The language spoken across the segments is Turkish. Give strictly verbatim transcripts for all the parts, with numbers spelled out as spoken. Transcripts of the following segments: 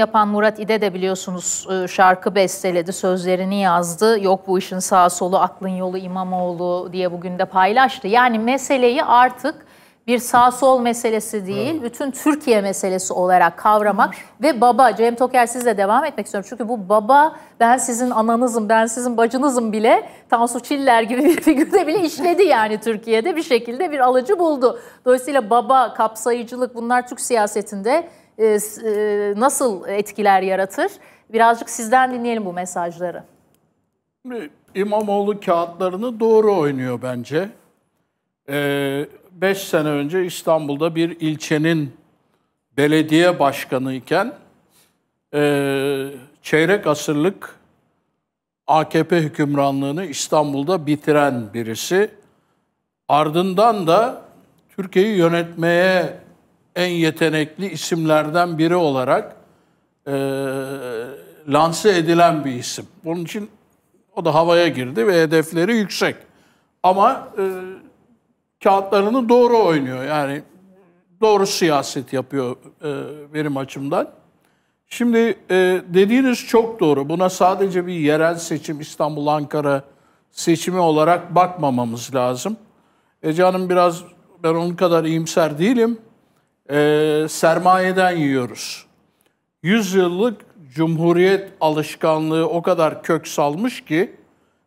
Yapan Murat İde de biliyorsunuz şarkı besteledi, sözlerini yazdı. Yok bu işin sağ solu, aklın yolu İmamoğlu diye bugün de paylaştı. Yani meseleyi artık bir sağ sol meselesi değil, bütün Türkiye meselesi olarak kavramak. Ve baba, Cem Toker sizle devam etmek istiyorum. Çünkü bu baba, ben sizin ananızım, ben sizin bacınızım bile, Tansu Çiller gibi bir figürde bile işledi yani Türkiye'de bir şekilde bir alıcı buldu. Dolayısıyla baba, kapsayıcılık, bunlar Türk siyasetinde nasıl etkiler yaratır? Birazcık sizden dinleyelim bu mesajları. İmamoğlu kağıtlarını doğru oynuyor bence. Ee, beş sene önce İstanbul'da bir ilçenin belediye başkanı iken e, çeyrek asırlık A K P hükümranlığını İstanbul'da bitiren birisi. Ardından da Türkiye'yi yönetmeye en yetenekli isimlerden biri olarak e, lanse edilen bir isim. Onun için o da havaya girdi ve hedefleri yüksek. Ama e, kağıtlarını doğru oynuyor. Yani doğru siyaset yapıyor e, benim açımdan. Şimdi e, dediğiniz çok doğru. Buna sadece bir yerel seçim, İstanbul-Ankara seçimi olarak bakmamamız lazım. Ece Hanım biraz, ben onun kadar iyimser değilim. Ee, sermayeden yiyoruz. Yüzyıllık cumhuriyet alışkanlığı o kadar kök salmış ki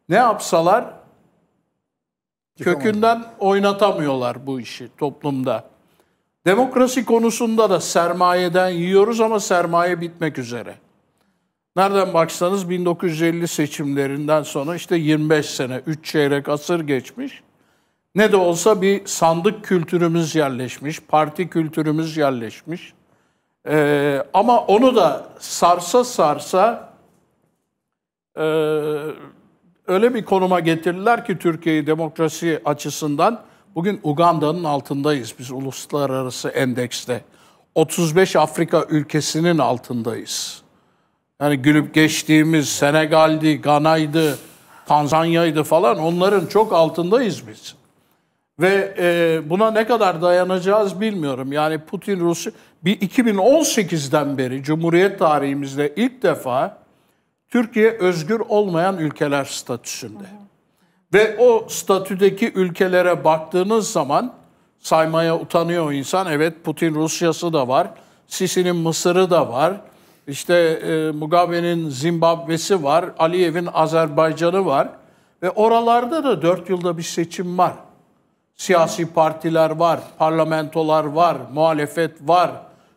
ne yapsalar kökünden oynatamıyorlar bu işi toplumda. Demokrasi konusunda da sermayeden yiyoruz ama sermaye bitmek üzere. Nereden baksanız bin dokuz yüz elli seçimlerinden sonra işte yirmi beş sene, üç çeyrek asır geçmiş. Ne de olsa bir sandık kültürümüz yerleşmiş, parti kültürümüz yerleşmiş. Ee, ama onu da sarsa sarsa e, öyle bir konuma getirdiler ki Türkiye'yi demokrasi açısından. Bugün Uganda'nın altındayız biz uluslararası endekste. otuz beş Afrika ülkesinin altındayız. Yani gülüp geçtiğimiz Senegal'di, Gana'ydı, Tanzanya'ydı falan, onların çok altındayız biz. Ve e, buna ne kadar dayanacağız bilmiyorum. Yani Putin, Rusya... Bir iki bin on sekizden beri Cumhuriyet tarihimizde ilk defa Türkiye özgür olmayan ülkeler statüsünde. Hı hı. Ve o statüdeki ülkelere baktığınız zaman saymaya utanıyor insan. Evet, Putin Rusya'sı da var. Sisi'nin Mısır'ı da var. İşte e, Mugabe'nin Zimbabwe'si var. Aliyev'in Azerbaycan'ı var. Ve oralarda da dört yılda bir seçim var. Siyasi partiler var, parlamentolar var, muhalefet var,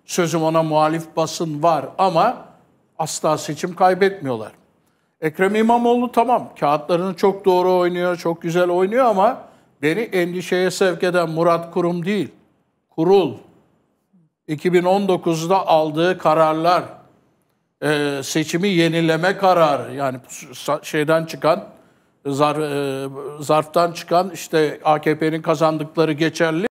sözüm ona muhalif basın var ama asla seçim kaybetmiyorlar. Ekrem İmamoğlu tamam, kağıtlarını çok doğru oynuyor, çok güzel oynuyor ama beni endişeye sevk eden Murat Kurum değil, kurul. iki bin on dokuzda aldığı kararlar, seçimi yenileme kararı, yani şeyden çıkan... Zarf, e, zarftan çıkan işte A K P'nin kazandıkları geçerli.